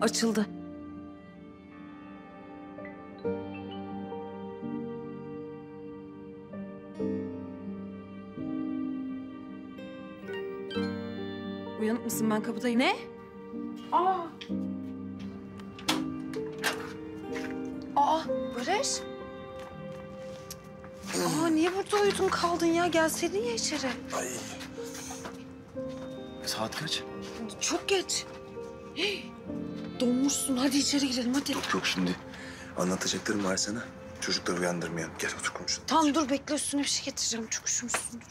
Açıldı. Uyanık mısın? Ben kapıdayım. Ne? Aa! Aa, Barış. Aa, niye burada uyudun kaldın ya? Gelseydin ya içeri. Ay. Saat kaç? Çok geç. Hey. Donmuşsun. Hadi içeri girelim hadi. Yok yok şimdi. Anlatacaklarım var sana. Çocukları uyandırmayalım. Gel otur konuşalım. Tamam dur bekle üstüne bir şey getireceğim. Çok üşümüşsündür.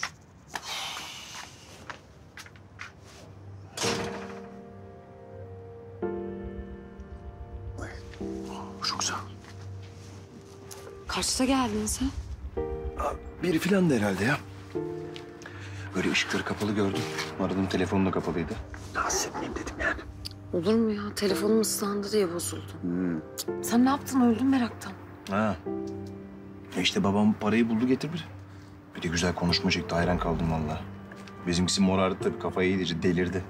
Ay. Çok sağ ol. Kaçta geldin sen? Aa, biri filan da herhalde ya. Böyle ışıkları kapalı gördüm. Aradım telefonu da kapalıydı. Rahatsız etmeyeyim dedim yani. Olur mu ya? Telefonum ıslandı diye bozuldu. Hmm. Sen ne yaptın? Öldün meraktan. Ha. İşte babam parayı buldu getirdi. Bir de güzel konuşma çekti. Hayran kaldım vallahi. Bizimkisi morardı tabii. Kafayı iyice delirdi.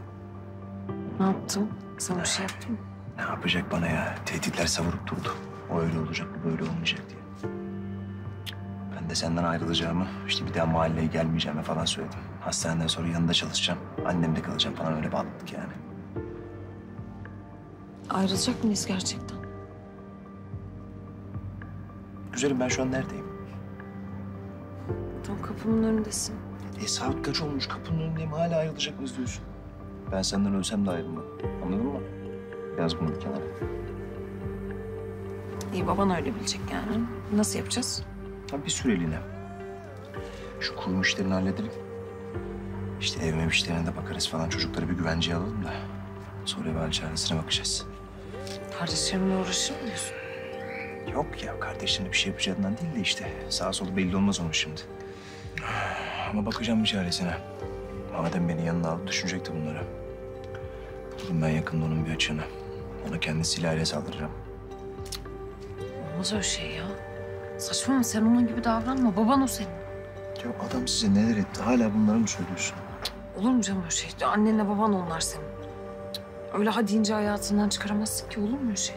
Ne yaptın? Sana bir şey yaptın mı? Ne yapacak bana ya? Tehditler savurup durdu. O öyle olacak, bu böyle olmayacak diye. Ben de senden ayrılacağımı, işte bir daha mahalleye gelmeyeceğimi falan söyledim. Hastaneden sonra yanında çalışacağım. Annemde kalacağım falan öyle bağladık yani. Ayrılacak mıyız gerçekten? Güzelim ben şu an neredeyim? Tam kapımın önündesin. Saat kaç olmuş? Kapının önündeyim. Hala ayrılacak mıyız diyorsun? Ben senden ölsem de ayrılmam. Anladın mı? Yaz bunu bir kenara. İyi baban öyle bilecek yani. Nasıl yapacağız? Tabii bir süreliğine. Şu kurum işlerini halledelim. İşte evime işlerine de bakarız falan. Çocukları bir güvenceye alalım da. Sonra evvel çaresine bakacağız. Kardeşlerimle uğraşır mısın? Yok ya, kardeşlerine bir şey yapacağından değil de işte. Sağa solu belli olmaz onun şimdi. Ama bakacağım bir çaresine. Madem beni yanına aldı, düşünecekti bunları. Bulurum ben yakında onun bir açığını. Ona kendisiyle aile saldıracağım. Olmaz öyle şey ya. Saçmalama, sen onun gibi davranma. Baban o senin. Yok, adam size neler etti? Hala bunları mı söylüyorsun? Olur mu canım öyle şey? Annenle baban onlar senin. Öyle ha deyince hayatından çıkaramazsın ki, olur mu öyle şey?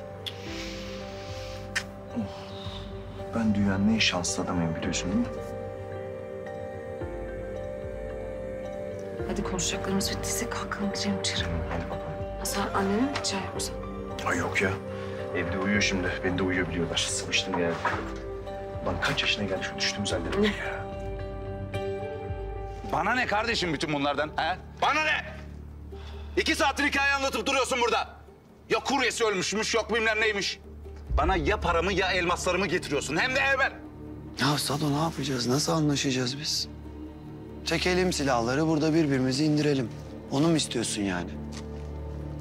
Oh. Ben dünyanın en şanslı adamıyım biliyorsun değil mi? Hadi konuşacaklarımız bittiyse kalkalım girelim içeri. Hadi bakalım. Sen annene mi çay yapsan? Ay yok ya. Evde uyuyor şimdi. Beni de uyuyabiliyorlar. Sıvıştım yani. Lan kaç yaşına geldi şu düştüğümüz halde ya. Bana ne kardeşim bütün bunlardan? He? Bana ne? 2 saattir hikaye anlatıp duruyorsun burada. Ya kuryesi ölmüşmüş, yok bilmem neymiş. Bana ya paramı ya elmaslarımı getiriyorsun, hem de evvel. Ya Sado ne yapacağız, nasıl anlaşacağız biz? Çekelim silahları, burada birbirimizi indirelim. Onu mu istiyorsun yani?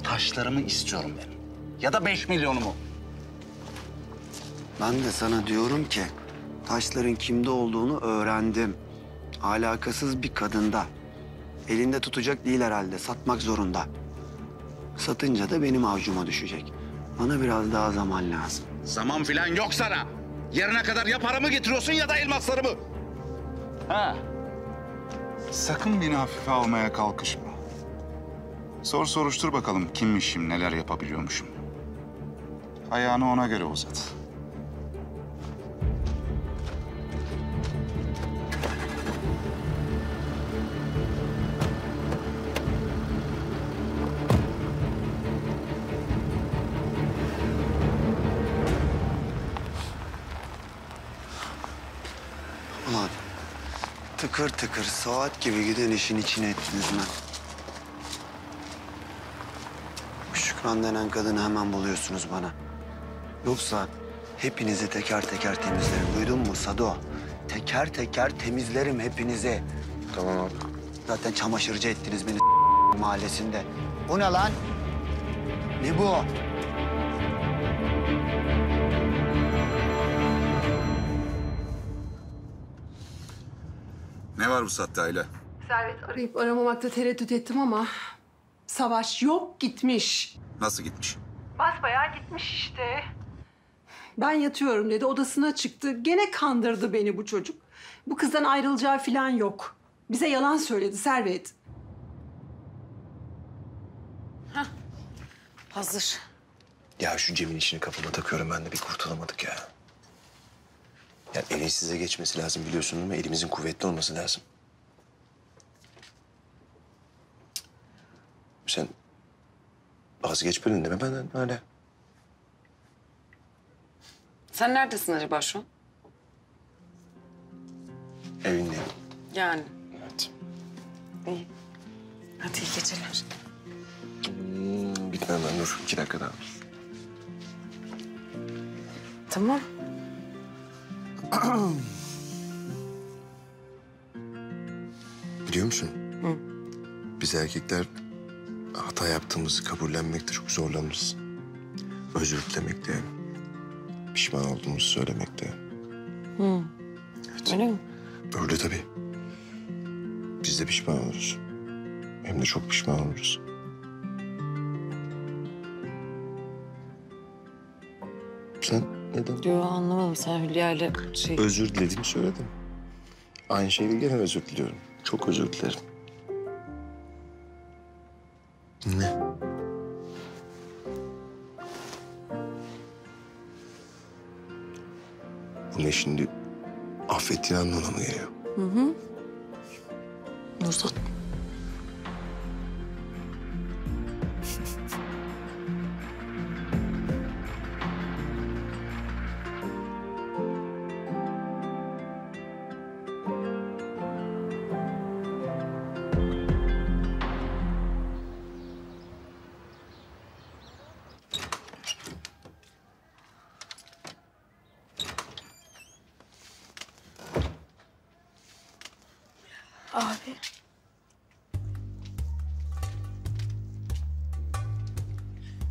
Taşlarımı istiyorum benim. Ya da 5 milyonumu. Ben de sana diyorum ki, taşların kimde olduğunu öğrendim. Alakasız bir kadında. Elinde tutacak değil herhalde. Satmak zorunda. Satınca da benim avcuma düşecek. Bana biraz daha zaman lazım. Zaman filan yok sana. Yarına kadar ya paramı getiriyorsun ya da elmaslarımı. Ha. Sakın beni hafife almaya kalkışma. Soruştur bakalım kimmişim, neler yapabiliyormuşum. Ayağını ona göre uzat. Tıkır tıkır saat gibi giden işin içine ettiniz ben. Bu Şükran denen kadını hemen buluyorsunuz bana. Yoksa hepinizi teker teker temizlerim. Duydun mu Sado? Teker teker temizlerim hepinizi. Tamam abi. Zaten çamaşırcı ettiniz beni mahallesinde. Bu ne lan? Ne bu? Ne var bu saatte Ayla? Servet arayıp aramamakta tereddüt ettim ama... Savaş yok, gitmiş. Nasıl gitmiş? Basbayağı gitmiş işte. Ben yatıyorum dedi, odasına çıktı. Gene kandırdı beni bu çocuk. Bu kızdan ayrılacağı falan yok. Bize yalan söyledi Servet. Hah, hazır. Ya şu Cem'in işini kafama takıyorum ben de, bir kurtulamadık ya. Yani elin size geçmesi lazım biliyorsun değil mi? Elimizin kuvvetli olması lazım. Sen vazgeç bölün deme benden öyle. Sen neredesin acaba şu an? Evindeyim. Yani. Evet. İyi. Hadi iyi geceler. Gitmem ben, dur. 2 dakika daha. Tamam. Biliyor musun? Hı. Biz erkekler hata yaptığımızı kabullenmekte çok zorlanırız. Özür dilemekte, pişman olduğumuzu söylemekte. Hı. Evet. Öyle mi? Öyle tabii. Biz de pişman oluruz. Hem de çok pişman oluruz. Sen? Neden? Yo, anlamadım. Sen Hülya ile şey... Özür diledim, söyledim. Aynı şeyle gene özür diliyorum. Çok özür dilerim. Ne? Bu ne şimdi? Affettiğin anlamına mı geliyor? Hı hı. Nursat. Abi.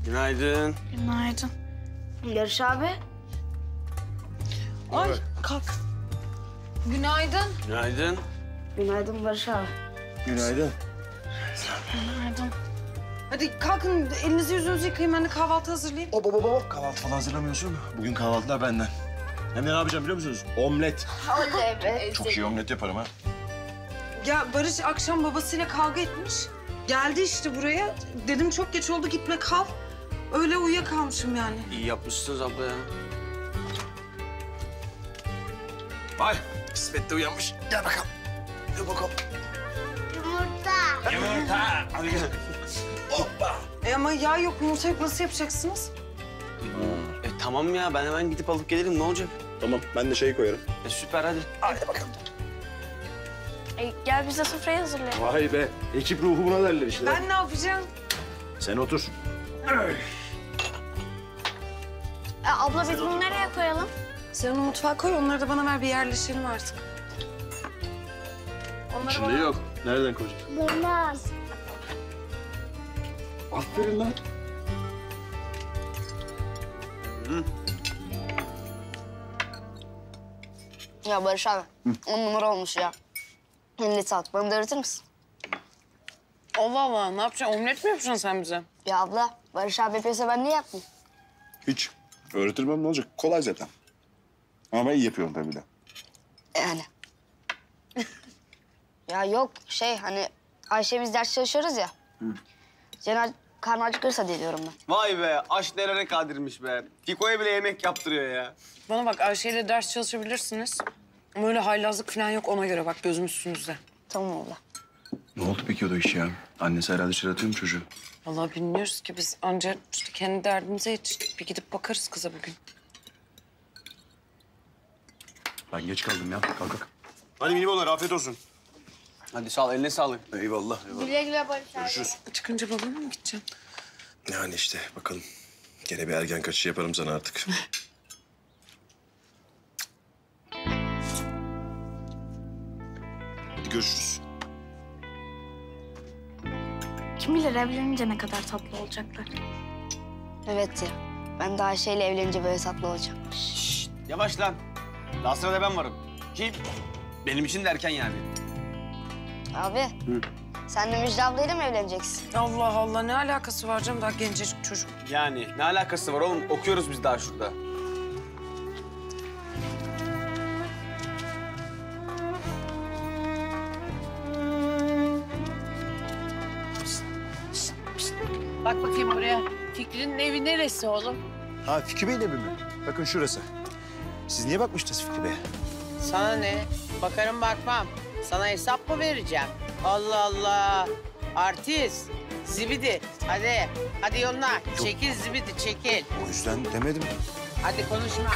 Günaydın. Günaydın. Barış abi. Ay kalk. Günaydın. Günaydın. Günaydın Barış abi. Günaydın. Günaydın. Hadi kalkın, elinizi yüzünüzü yıkayın, ben de kahvaltı hazırlayayım. Baba. Kahvaltı falan hazırlamıyorsun. Bugün kahvaltılar benden. Hem de ne yapacağım biliyor musunuz? Omlet. Evet. Çok iyi omlet yaparım ha. Ya Barış akşam babasıyla kavga etmiş. Geldi işte buraya. Dedim çok geç oldu, gitme kal. Öyle uyuyakalmışım yani. İyi yapmışsınız abla ya. Vay, İsmet de uyanmış. Gel bakalım. Gel bakalım. Yumurta. Yumurta. Hadi gel. Hoppa. Ama yağ yok, yumurta yok. Nasıl yapacaksınız? Tamam ya, ben hemen gidip alıp gelirim. Ne olacak? Tamam, ben de şeyi koyarım. Süper, hadi. Hadi bakalım. Gel biz de sofrayı hazırlayalım. Vay be, ekip ruhu buna derler işte. Ben ne yapacağım? Sen otur. Abla biz bunu nereye koyalım? Sen onu mutfağa koy, onları da bana ver, bir yerleşelim artık. Onları şimdi bana... yok, nereden koyacağız? Bunlar. Aferin lan. Hı. Ya Barış abi, 10 numara olmuş ya. Millet at, bana da öğretir misin? Allah Allah, ne yapacaksın? Omlet mi yapacaksın sen bize? Ya abla, Barış abi yapıyorsa ben niye yapmayayım? Hiç. Öğretirmem ne olacak? Kolay zaten. Ama ben iyi yapıyorum tabii de. Yani. Ya yok, hani Ayşe biz ders çalışıyoruz ya. Cenaz karnı acıkırsa deliyorum ben. Vay be, aşk nereye kadirmiş be. Fiko'ya bile yemek yaptırıyor ya. Bana bak, Ayşe ile ders çalışabilirsiniz. Ama öyle haylazlık falan yok, ona göre bak, gözüm üstünüzde. Tamam abla. Ne oldu peki o da iş ya? Annesi herhalde çıratıyor mu çocuğu? Vallahi bilmiyoruz ki biz, ancak işte kendi derdimize yetiştik. Bir gidip bakarız kıza bugün. Ben geç kaldım ya, kalk. Hadi minibolar, afiyet olsun. Hadi sağ ol, eline sağlık. Eyvallah. Güle güle Barış abi. Görüşürüz. Çıkınca babama mı gideceğim? Yani işte bakalım. Gene bir ergen kaçışı yaparım sana artık. Görüşürüz. Kim bilir evlenince ne kadar tatlı olacaklar. Evet ya. Ben de Ayşe ile evlenince böyle tatlı olacağım. Şşt, yavaş lan. Daha sırada ben varım. Kim? Benim için de erken yani. Abi. Hı. Sen de Müjde ablayla mı evleneceksin? Allah Allah, ne alakası var canım, daha gencecik çocuk. Yani ne alakası var oğlum, okuyoruz biz daha şurada. Bak bakayım buraya. Fikri'nin evi neresi oğlum? Ha, Fikri Bey'in evi mi? Bakın şurası. Siz niye bakmıştınız Fikri Bey'e? Sana ne? Bakarım bakmam. Sana hesap mı vereceğim? Allah Allah. Artist. Zibidi. Hadi. Hadi yoluna. Yok. Çekil zibidi, çekil. O yüzden demedim. Hadi konuşma.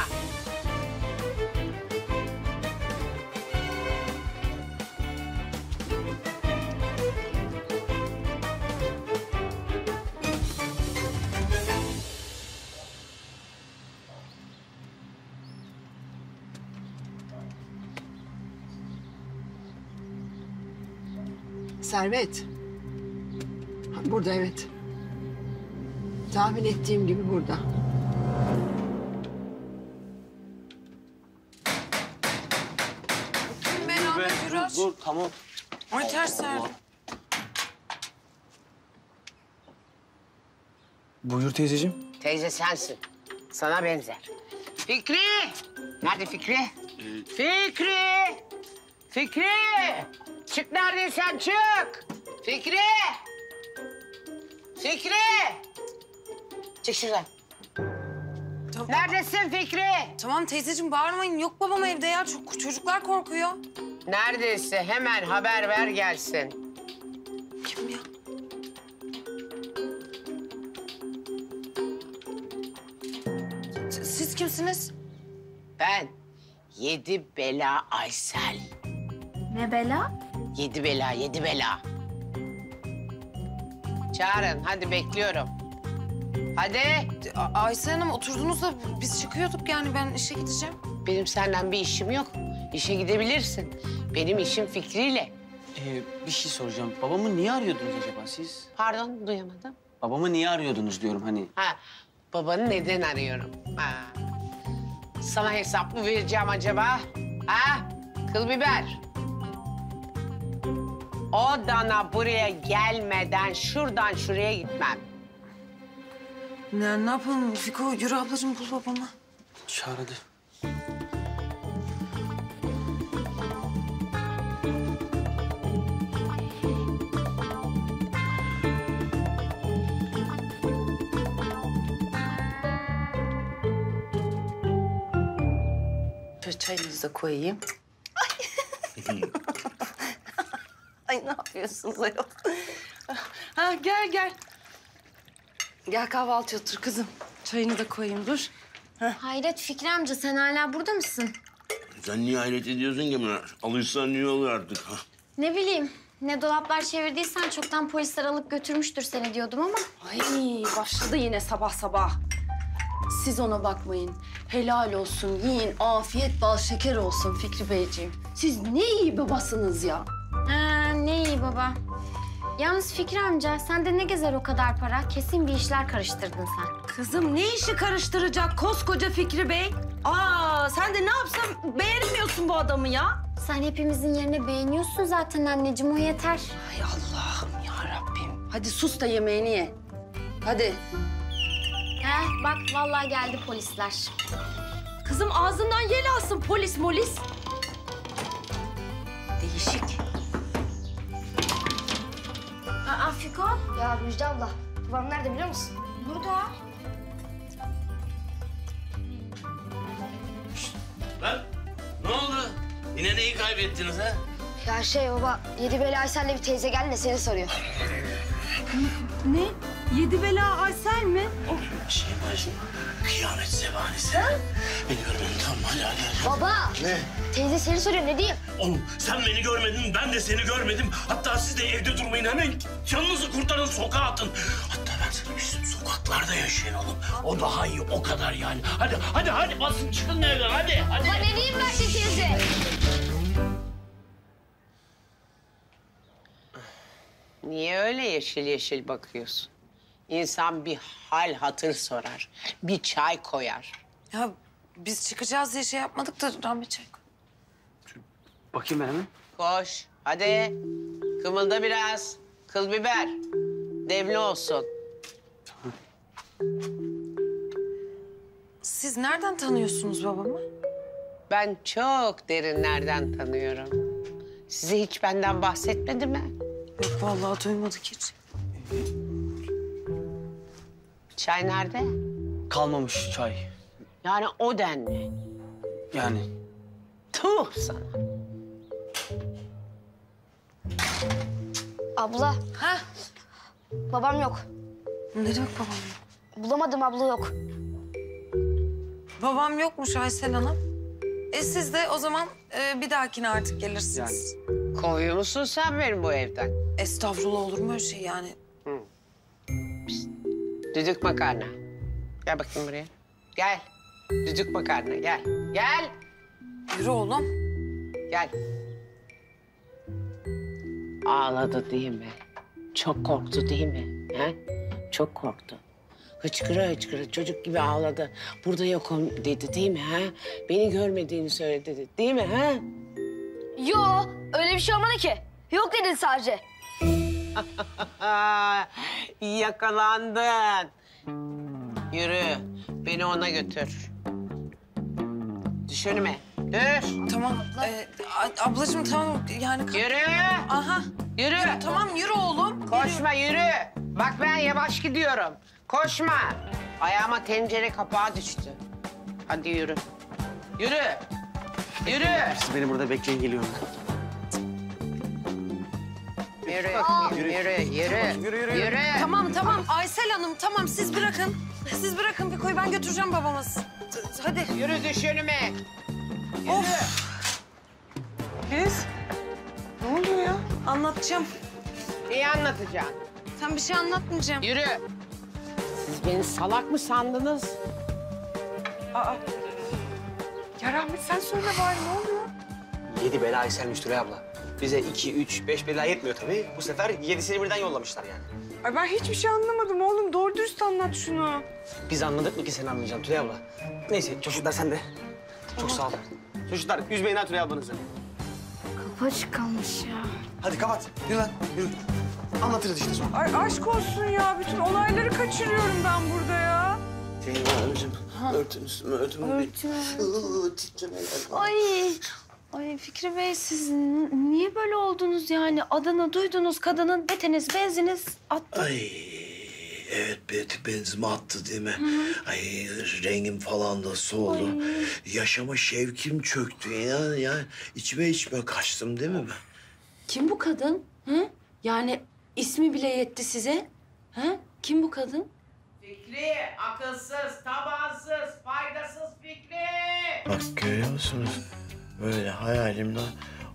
Servet. Burada, evet. Tahmin ettiğim gibi burada. Ben abi biraz... Dur, tamam. Ay ters serdim. Buyur teyzeciğim. Teyze sensin. Sana benzer. Fikri! Nerede Fikri? Fikri! Fikri! Çık neredeysen çık! Fikri! Fikri! Çık şuradan. Tamam. Neredesin Fikri? Tamam teyzeciğim, bağırmayın. Yok babam evde ya. Çocuklar korkuyor. Neredeyse hemen haber ver gelsin. Kim ya? Siz kimsiniz? Ben Yedi Bela Aysel. Ne bela? Yedi bela, yedi bela. Çağırın, hadi bekliyorum. Hadi. Aysel Hanım oturdunuz da biz çıkıyorduk yani, ben işe gideceğim. Benim senden bir işim yok. İşe gidebilirsin. Benim işim Fikri'yle. Bir şey soracağım. Babamı niye arıyordunuz acaba siz? Pardon, duyamadım. Babamı niye arıyordunuz diyorum hani. Ha, babanı neden arıyorum? Ha. Sana hesap mı vereceğim acaba? Ha? Kıl biber. O dana buraya gelmeden şuradan şuraya gitmem. Ne yapalım Fiko? Yürü ablacığım, bul babamı. Çağır hadi. Çayınızı da koyayım. Ay. Ay ne yapıyorsun Zeyo? Ha gel gel. Gel kahvaltıya otur kızım. Çayını da koyayım dur. Ha. Hayret Fikri amca, sen hala burada mısın? Sen niye hayret ediyorsun ki buna? Alışsan niye oluyor artık? Ha. Ne bileyim, ne dolaplar çevirdiysen çoktan polisler alıp götürmüştür seni diyordum ama. Ay başladı yine sabah sabah. Siz ona bakmayın. Helal olsun, yiyin, afiyet bal şeker olsun Fikri Beyciğim. Siz ne iyi babasınız ya. Ha, ne iyi baba. Yalnız Fikri amca, sende ne gezer o kadar para? Kesin bir işler karıştırdın sen. Kızım ne işi karıştıracak koskoca Fikri Bey? Aa, sen de ne yapsam beğenmiyorsun bu adamı ya. Sen hepimizin yerine beğeniyorsun zaten anneciğim, o yeter. Ay Allah'ım ya Rabbim. Hadi sus da yemeğini ye. Hadi. Heh, bak vallahi geldi polisler. Kızım ağzından yel alsın polis molis. Değişik. Aa Fiko. Ya Müjde abla, babam nerede biliyor musun? Burada. Şişt, lan ne oldu? Yine neyi kaybettiniz ha? Ya şey baba, Yedi Bela Aysel'le bir teyze geldi de seni soruyor. Ne? Yedi Bela Aysel mi? O Şeyma'cığım, kıyamet zebanisi. Ha? Beni görmedin tamam, hadi hadi. Baba! Ne? Teyze seni soruyor, ne diyeyim? Oğlum sen beni görmedin, ben de seni görmedim. Hatta siz de evde durmayın, hemen canınızı kurtarın, sokağa atın. Hatta ben sana bir sokaklarda yaşayın oğlum. O daha iyi, o kadar yani. Hadi, hadi, hadi basın çıkın evden, hadi, hadi. Baba ne diyeyim ben de teyze? Niye öyle yeşil yeşil bakıyorsun? İnsan bir hal hatır sorar, bir çay koyar. Ya biz çıkacağız diye şey yapmadık da Rahmet çay koy. Bakayım ben hemen. Koş, hadi. Kımılda biraz. Kıl biber. Devli olsun. Tamam. Siz nereden tanıyorsunuz babamı? Ben çok derinlerden tanıyorum. Size hiç benden bahsetmedi mi? Yok vallahi duymadık hiç. Çay nerede? Kalmamış çay. Yani o denli. Yani. Tuh sana. Abla. Ha? Babam yok. Ne demek babam yok? Bulamadım abla yok. Babam yokmuş Aysel Hanım. Siz de o zaman bir dahakine artık gelirsiniz. Yani. Kovuyor musun sen benim bu evden? Estağfurullah olur mu öyle şey yani? Hı. Pişt. Düdük makarna. Gel bakayım buraya. Gel. Düdük makarna gel. Gel. Yürü oğlum. Gel. Ağladı değil mi? Çok korktu değil mi? He? Çok korktu. Hıçkıra hıçkıra çocuk gibi ağladı. Burada yokum dedi değil mi? He? Beni görmediğini söyledi dedi değil mi? He? Yo öyle bir şey olmadı ki. Yok dedin sadece. Yakalandın. Yürü beni ona götür. Düş önüme. Dur. Tamam. Abla. Ablacığım tamam yani... Yürü. Aha. Yürü. Yürü. Tamam yürü oğlum. Koşma yürü. Yürü. Bak ben yavaş gidiyorum. Koşma. Ayağıma tencere kapağı düştü. Hadi yürü. Yürü. Yürü. Siz beni burada bekleyin geliyorum. Yürü. Aa, yürü. Yürü. Yürü. Yürü. Yürü. Yürü. Tamam tamam Aysel Hanım tamam siz bırakın. Siz bırakın Fiko'yu ben götüreceğim babamız. Hadi. Yürü düş önüme. Of! Filiz, ne oluyor ya? Anlatacağım. Neyi anlatacaksın? Sen bir şey anlatmayacaksın. Yürü! Siz beni salak mı sandınız? Aa! Ya Rahmet sen söyle bari ne oluyor? 7 bela Aysel'miş Tülay abla. Bize 2, 3, 5 bela yetmiyor tabii. Bu sefer 7'sini birden yollamışlar yani. Ay ben hiçbir şey anlamadım oğlum. Doğru dürüst anlat şunu. Biz anladık mı ki sen anlayacaksın Tülay abla? Neyse çocuklar sen de. Çok sağ olun. Çocuklar üzmeyin Tülay ablanızı. Kapı açık kalmış ya. Hadi kapat. Yürü lan. Yürü. Anlatırız işte sonra. Ay aşk olsun ya. Bütün olayları kaçırıyorum ben burada ya. Şeyma Hanımcığım. Örtün üstümü, örtün. Örtün. Ay. Ay Fikri Bey siz niye böyle oldunuz yani? Adını duydunuz, kadının beteniz, benziniz attı. Ay. Evet, benzimi attı değil mi? Hı. Ay rengim falan da soğudu. Ay. Yaşama şevkim çöktü. Yani içime kaçtım değil mi ben? Kim bu kadın? Hı? Yani ismi bile yetti size. Hı? Kim bu kadın? Fikri, akılsız, tabansız, faydasız Fikri! Bak görüyor musunuz? Böyle hayalimde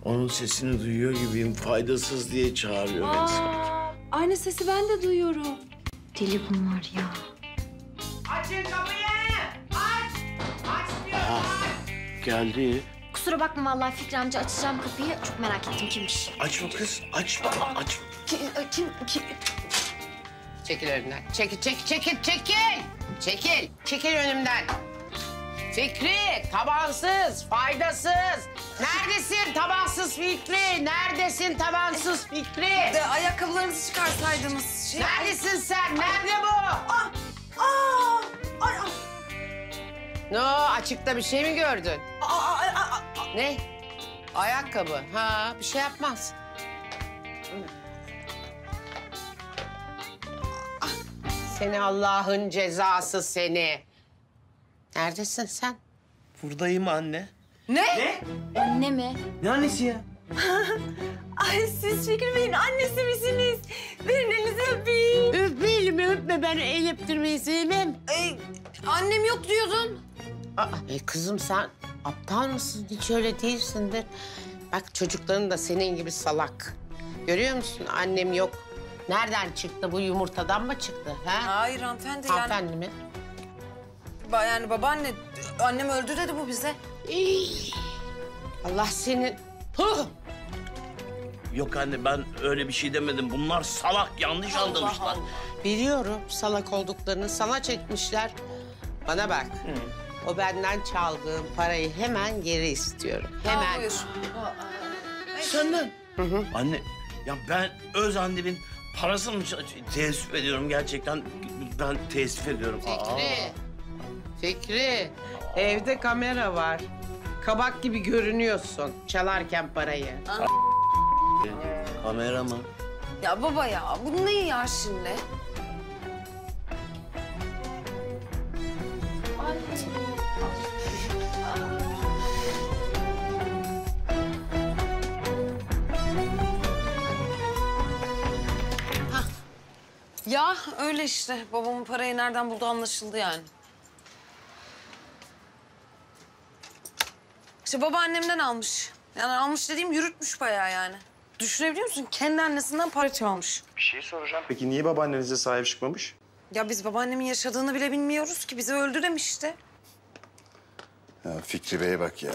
onun sesini duyuyor gibiyim. Faydasız diye çağırıyor beni sanki. Aynı sesi ben de duyuyorum. Deli bunlar ya. Açın kapıyı! Aç! Aç diyor! Aç! Geldi. Kusura bakma vallahi Fikri amca açacağım kapıyı. Çok merak ettim kimmiş. Açma kız. Açma. Açma. Kim? Çekil önümden. Çekil! Çekil önümden. Fikri, tabansız, faydasız. Neredesin tabansız Fikri? Neredesin tabansız Fikri? Ayakkabılarınızı çıkarsaydınız. Şey... Neredesin sen? Nerede bu? Aa! Ne o? Açıkta bir şey mi gördün? Ne? Ayakkabı. Ha, bir şey yapmaz. Seni Allah'ın cezası seni. Neredesin sen? Buradayım anne. Ne? Anne mi? Ne annesi ya? Ay siz Şükrü Bey'in annesi misiniz? Verin elinizi öpeyim. Öpmeyelim öpme ben el öptürmeyi sevmem. Annem yok diyordun. Kızım sen aptal mısın? Hiç öyle değilsindir. Bak çocukların da senin gibi salak. Görüyor musun annem yok. Nereden çıktı bu yumurtadan mı çıktı? Ha? Hayır hanımefendi. Hanımefendi mi? Yani babaanne, annem öldü dedi bu bize. Allah senin... Puh! Yok anne, ben öyle bir şey demedim. Bunlar salak, yanlış anlamışlar. Biliyorum salak olduklarını, sana çekmişler. Bana bak, o benden çaldığım parayı hemen geri istiyorum. Hemen. Senden? Hı. Anne, ya ben öz annemin parasını mı teessüf ediyorum gerçekten? Ben teessüf ediyorum. Fikri, evde kamera var. Kabak gibi görünüyorsun çalarken parayı. Kamera mı? Ya baba ya, bu ne ya şimdi? Ya öyle işte. Babamın parayı nereden buldu anlaşıldı yani. İşte babaannemden almış. Yani almış dediğim yürütmüş bayağı yani. Düşünebiliyor musun? Kendi annesinden para çalmış. Bir şey soracağım. Peki niye babaannenize sahip çıkmamış? Ya biz babaannemin yaşadığını bile bilmiyoruz ki. Bizi öldü demişti. Ya Fikri Bey'e bak ya.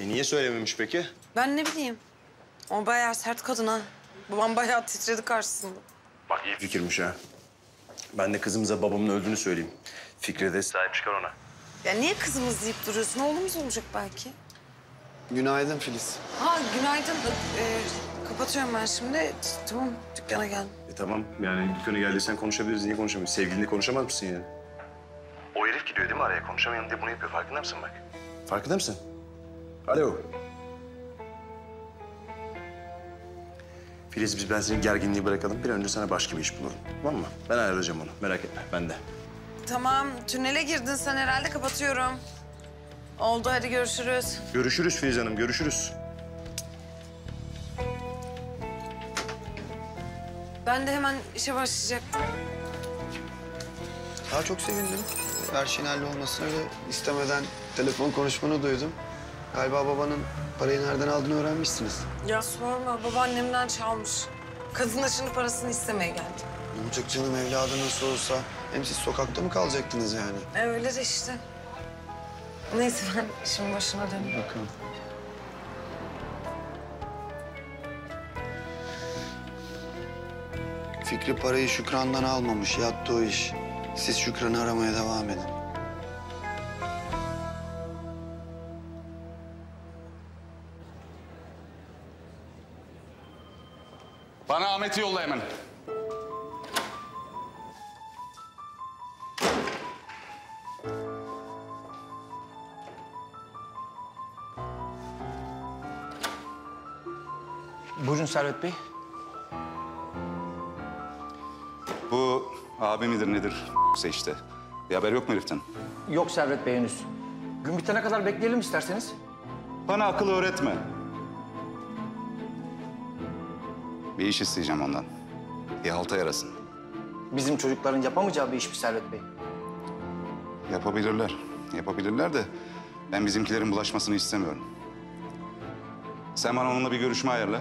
Niye söylememiş peki? Ben ne bileyim. O bayağı sert kadın ha. Babam bayağı titredi karşısında. Bak iyi fikirmiş ha. Ben de kızımıza babamın öldüğünü söyleyeyim. Fikri de sahip çıkar ona. Ya niye kızımız deyip duruyorsun? Oğlumuz olacak belki. Günaydın Filiz. Ha günaydın. Kapatıyorum ben şimdi. Tamam dükkana gel. Tamam yani dükkana geldiysen konuşabiliriz. Niye konuşamıyorsun? Sevgilinle konuşamaz mısın yani? O herif gidiyor değil mi araya? Konuşamayalım diye bunu yapıyor. Farkında mısın bak? Farkında mısın? Alo. Filiz ben senin gerginliği bırakalım. Bir önce sana başka bir iş bulurum. Tamam mı? Ben ayarlayacağım onu. Merak etme. Ben de. Tamam. Tünele girdin sen herhalde. Kapatıyorum. Oldu. Hadi görüşürüz. Görüşürüz Filiz Hanım. Görüşürüz. Ben de hemen işe başlayacaktım. Daha çok sevindim. Her şeyin hallolmasını öyle istemeden telefon konuşmanı duydum. Galiba babanın parayı nereden aldığını öğrenmişsiniz. Ya sorma, babaannemden çalmış. Kadın da şimdi parasını istemeye geldi. Ne olacak canım, evladı nasıl olsa. Hem siz sokakta mı kalacaktınız yani? Öyle de işte. Neyse ben işin başına döneyim. Bakalım. Fikri parayı Şükran'dan almamış, yattı o iş. Siz Şükran'ı aramaya devam edin. Bana Ahmet'i yolla hemen. Buyurun Servet Bey. Bu abi midir nedir işte. Bir haber yok mu heriften? Yok Servet Bey henüz. Gün bitene kadar bekleyelim isterseniz. Bana akıl öğretme. Bir iş isteyeceğim ondan. Bir halta yarasın. Bizim çocukların yapamayacağı bir iş mi Servet Bey? Yapabilirler. Yapabilirler de ben bizimkilerin bulaşmasını istemiyorum. Sen bana onunla bir görüşme ayarla.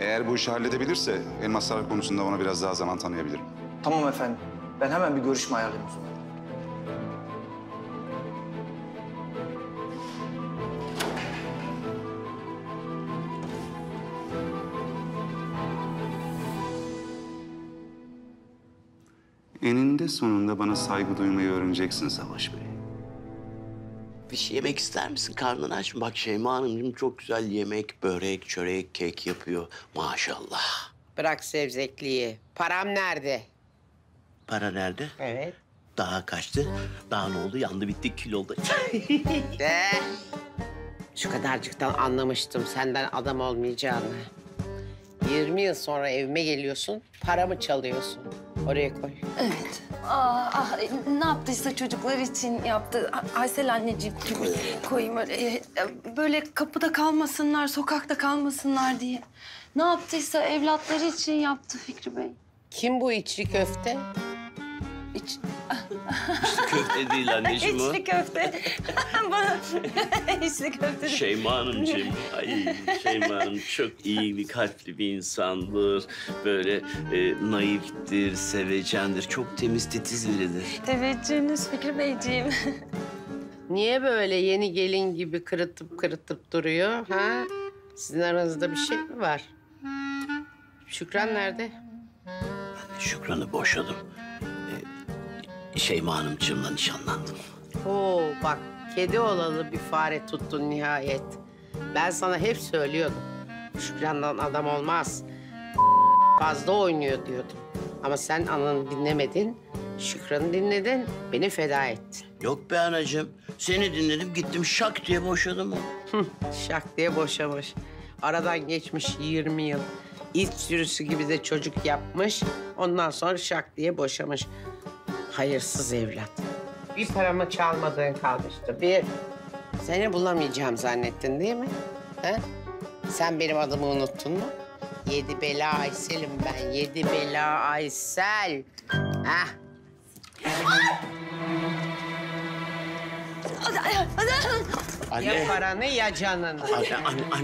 Eğer bu işi halledebilirse elmaslar konusunda ona biraz daha zaman tanıyabilirim. Tamam efendim. Ben hemen bir görüşme ayarlayayım o zaman. Eninde sonunda bana saygı duymayı öğreneceksin Savaş Bey. Bir şey yemek ister misin? Karnın aç mı? Bak Şeyma Hanımcığım çok güzel yemek, börek, çörek, kek yapıyor. Maşallah. Bırak sevzekliği. Param nerede? Para nerede? Evet. Daha kaçtı? Daha ne oldu? Yandı bitti, kil oldu. Şu kadarcıktan anlamıştım senden adam olmayacağını. 20 yıl sonra evime geliyorsun, paramı çalıyorsun. Oraya koy. Evet. Ne yaptıysa çocuklar için yaptı. Aysel anneciğim gibi koyayım öyle. Böyle kapıda kalmasınlar, sokakta kalmasınlar diye. Ne yaptıysa evlatları için yaptı Fikri Bey. Kim bu içli köfte? İçli köfte değil anneciğim o. İçli köfte. Bana içli köfte. Şeyma Hanımcığım, ay Şeyma Hanım çok iyi bir kalpli bir insandır. Böyle naiftir, sevecendir, çok temiz titiz biridir. Teveccühünüz Fikri Beyciğim. Niye böyle yeni gelin gibi kırıtıp duruyor ha? Sizin aranızda bir şey mi var? Şükran nerede? Şükran'ı boşadım. Şeyma Hanımcığımla nişanlandım. Oo bak, kedi olalı bir fare tuttun nihayet. Ben sana hep söylüyordum. Şükran'dan adam olmaz. Fazla oynuyor diyordum. Ama sen ananı dinlemedin, Şükran'ı dinledin, beni feda ettin. Yok be anacığım, seni dinledim, gittim şak diye boşadım onu. Şak diye boşamış. Aradan geçmiş 20 yıl. İt sürüsü gibi de çocuk yapmış, ondan sonra şak diye boşamış. Hayırsız evlat. Bir paramı çalmadığın kalmıştı, bir. Seni bulamayacağım zannettin değil mi? He? Sen benim adımı unuttun mu? Yedi Bela Aysel'im ben, Yedi Bela Aysel. Hah. Anne. Ya paranı ya canını.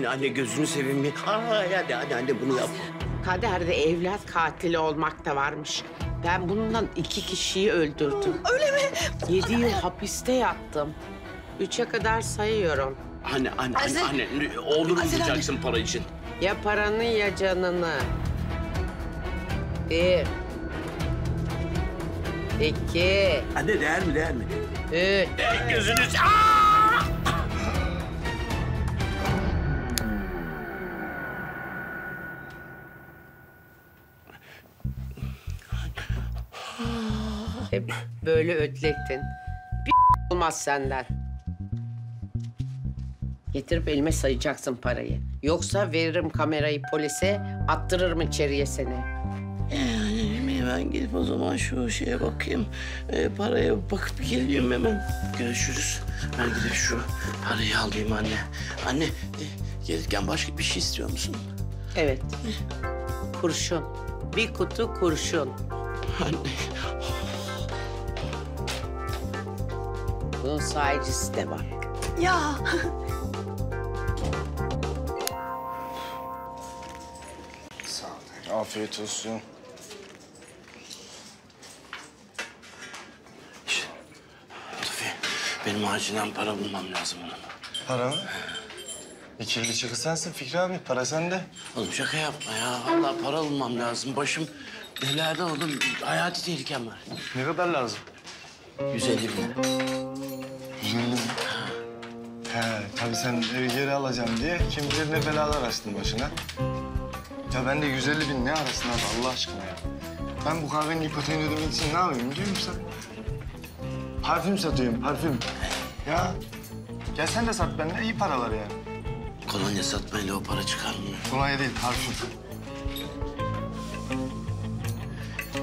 Anne gözünü seveyim ya. Anne bunu yapma. Kaderde evlat katili olmak da varmış. Ben bundan 2 kişiyi öldürdüm. Öyle mi? 7 yıl hapiste yattım. 3'e kadar sayıyorum. Anne, oğlunu bulacaksın para için. Ya paranı ya canını. 1, 2... Anne değer mi? 3... Gözünüz... Hep böyle ötlektin. Bir olmaz senden. Getirip elime sayacaksın parayı. Yoksa veririm kamerayı polise, attırırım içeriye seni. Yani ben gidip o zaman şu şeye bakayım. Paraya bakıp geliyorum hemen. Görüşürüz. Ben gidip şu parayı alayım anne. Anne, gelirken başka bir şey istiyor musun? Evet. Kurşun. Bir kutu kurşun. Anne. Bunun sahicisi de var. Ya. Sağ ol. Afiyet olsun. Tufi, benim acilen para bulmam lazım ona. Para mı? İkili çıkı sensin Fikri abi, para sende. Oğlum şaka yapma ya. Vallahi para bulmam lazım. Başım belada oğlum. Hayati tehlikem var. Ne kadar lazım? 150 bin. He, tabii sen geri alacağım diye kim bilir ne belalar açtın başına. Ya ben de 150 bin ne arasın abi Allah aşkına ya. Ben bu kahvenin ipoteğini ödemek için ne yapayım biliyor musun? Parfüm satıyorum, parfüm. Ya, gel sen de sat benimle, iyi paralar yani. Kolonya satmayla o para çıkarmıyor. Kolonya değil, parfüm.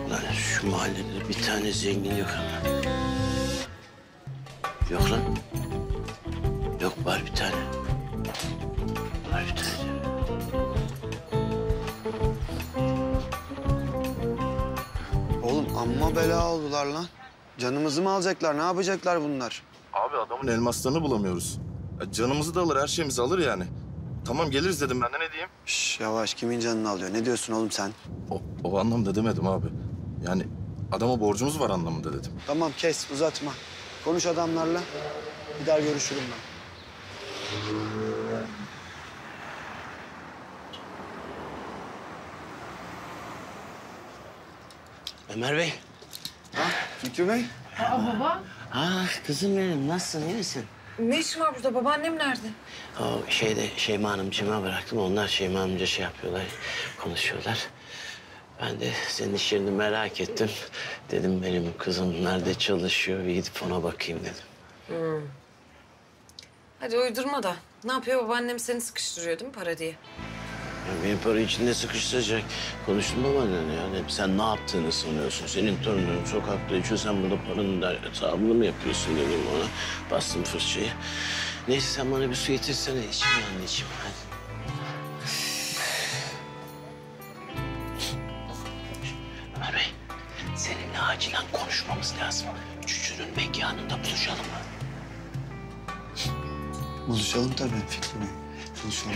Lan şu mahallede bir tane zengin yok ama. Yok lan. Yok, var bir tane. Var bir tane. Oğlum amma bela oldular lan. Canımızı mı alacaklar, ne yapacaklar bunlar? Abi adamın elmaslarını bulamıyoruz. Ya, canımızı da alır, her şeyimizi alır yani. Tamam geliriz dedim, ben de ne diyeyim? Şş, yavaş, kimin canını alıyor? Ne diyorsun oğlum sen? O anlamda demedim abi. Yani adama borcumuz var anlamında dedim. Tamam kes, uzatma. Konuş adamlarla, bir daha görüşürüm ben. Ömer Bey. Ha, Fikri Bey. Aa, baba. Ah, kızım benim, nasılsın, iyi misin? Ne işin var burada, babaannem nerede? O Şeyma Hanımcığıma bıraktım, onlar Şeyma Hanımcığıma şey yapıyorlar, konuşuyorlar. Ben de senin iş yerini merak ettim. Dedim benim kızım nerede çalışıyor, bir gidip ona bakayım dedim. Hmm. Hadi uydurma da. Ne yapıyor? Babaannem seni sıkıştırıyor değil mi para diye? Ya benim para içinde sıkıştıracak. Konuştum babaannenle ya. Sen ne yaptığını sanıyorsun? Senin torunun sokakta içiyor. Sen burada paranın da hesabını mı yapıyorsun dedim ona. Bastım fırçayı. Neyse sen bana bir su getirsene. İçim anneciğim hadi. Ömer Bey, seninle acilen konuşmamız lazım. Cücür'ün mekanında buluşalım mı? Buluşalım tabii Fikri Bey. Buluşalım.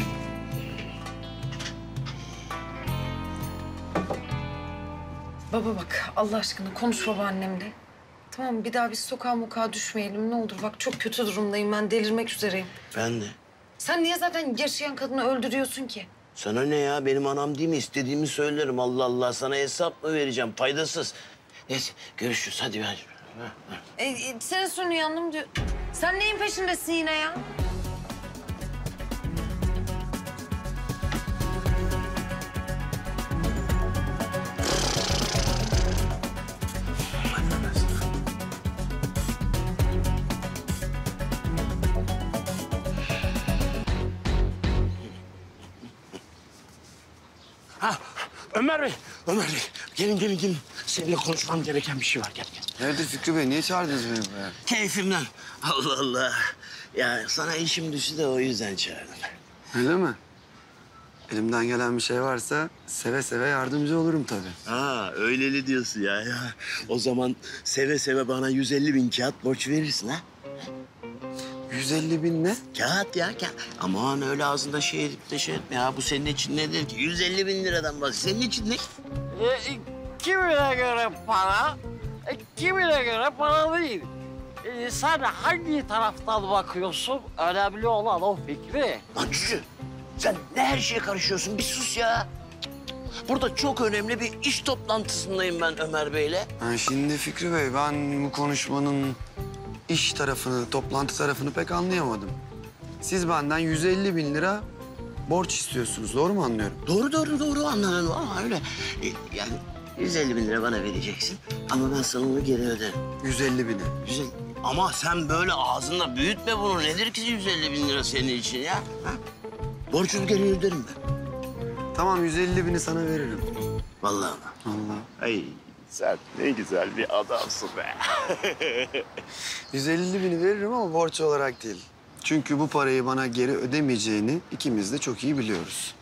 Baba bak Allah aşkına konuş babaannemle. Tamam bir daha biz sokağa mukağa düşmeyelim ne olur. Bak çok kötü durumdayım ben delirmek üzereyim. Ben de. Sen niye zaten yaşayan kadını öldürüyorsun ki? Sana ne ya? Benim anam değil mi? İstediğimi söylerim. Allah Allah. Sana hesap mı vereceğim? Faydasız. Neyse görüşürüz. Hadi ben. Sen sürünü yandım diyor. Sen neyin peşindesin yine ya? Ömer Bey, gelin. Seninle konuşmam gereken bir şey var, gel. Nerede Şükrü Bey? Niye çağırdınız beni buraya? Keyfimden. Allah Allah. Ya sana işim düştü de o yüzden çağırdım. Öyle mi? Elimden gelen bir şey varsa seve seve yardımcı olurum tabii. Aa, öyleli diyorsun ya. O zaman seve seve bana 150.000 kağıt borç verirsin ha? 150.000 ne? Kağıt ya, kağıt. Aman öyle ağzında şey edip de şey etme ya. Bu senin için nedir ki? 150.000 liradan bak. Senin için ne? Kimine göre para, kimine göre para değil. Sen hangi taraftan bakıyorsun? Önemli olan o fikri. Lan cücü, sen ne her şeye karışıyorsun? Bir sus ya. Burada çok önemli bir iş toplantısındayım ben Ömer Bey'le. Ha, şimdi Fikri Bey, ben bu konuşmanın... İş tarafını, toplantı tarafını pek anlayamadım. Siz benden 150.000 lira borç istiyorsunuz, doğru mu anlıyorum? Doğru anladım ama öyle. Yani 150.000 lira bana vereceksin ama ben sana onu geri öderim. 150.000'i? Ama sen böyle ağzında büyütme bunu. Nedir ki 150.000 lira senin için ya? Ha? Borcunu geri öderim ben. Tamam, 150.000'i sana veririm. Vallahi mı? Vallahi. Ay. Sen ne güzel bir adamsın be. 150.000'i veririm ama borç olarak değil. Çünkü bu parayı bana geri ödemeyeceğini ikimiz de çok iyi biliyoruz.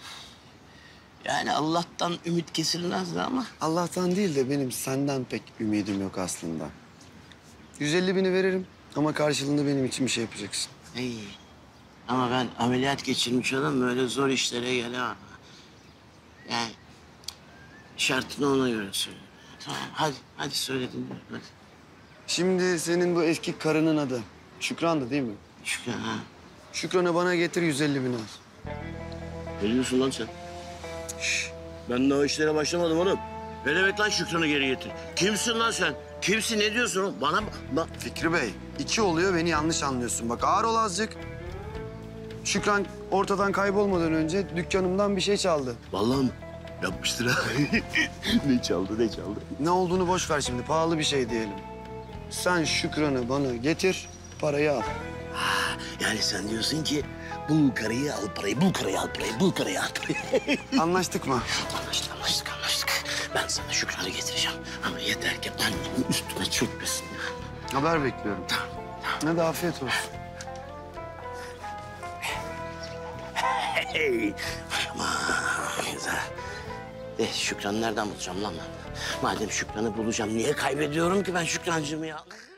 Yani Allah'tan ümit kesilmezdi ama. Allah'tan değil de benim senden pek ümidim yok aslında. 150.000'i veririm ama karşılığında benim için bir şey yapacaksın. İyi. Ama ben ameliyat geçirmiş adam böyle zor işlere gelemem. Yani şartını ona göre söylüyorum. Tamam, hadi söyledin. Hadi. Şimdi senin bu eski karının adı Şükran'dı değil mi? Şükran, ha. Şükran'ı bana getir, 150.000 al. Ne diyorsun lan sen? Şişt, ben daha işlere başlamadım oğlum. Ne demek lan Şükran'ı geri getir? Kimsin lan sen? Kimsin, ne diyorsun oğlum? Bana bak. Fikri Bey, iki oluyor, beni yanlış anlıyorsun. Bak ağır ol azıcık. Şükran ortadan kaybolmadan önce dükkanımdan bir şey çaldı. Vallahi mi? Yapmıştır ha. Ne çaldı? Ne olduğunu boş ver şimdi. Pahalı bir şey diyelim. Sen Şükran'ı bana getir, parayı al. Ha, yani sen diyorsun ki bul karıyı al parayı. Anlaştık mı? Anlaştık. Ben sana Şükran'ı getireceğim. Ama yeter ki annemin üstüme çökmesin. Haber bekliyorum. Tamam. Hadi afiyet olsun. Hey. Aman güzel. Şükran'ı nereden bulacağım lan ben? Madem Şükran'ı bulacağım, niye kaybediyorum ki ben Şükran'cığımı ya?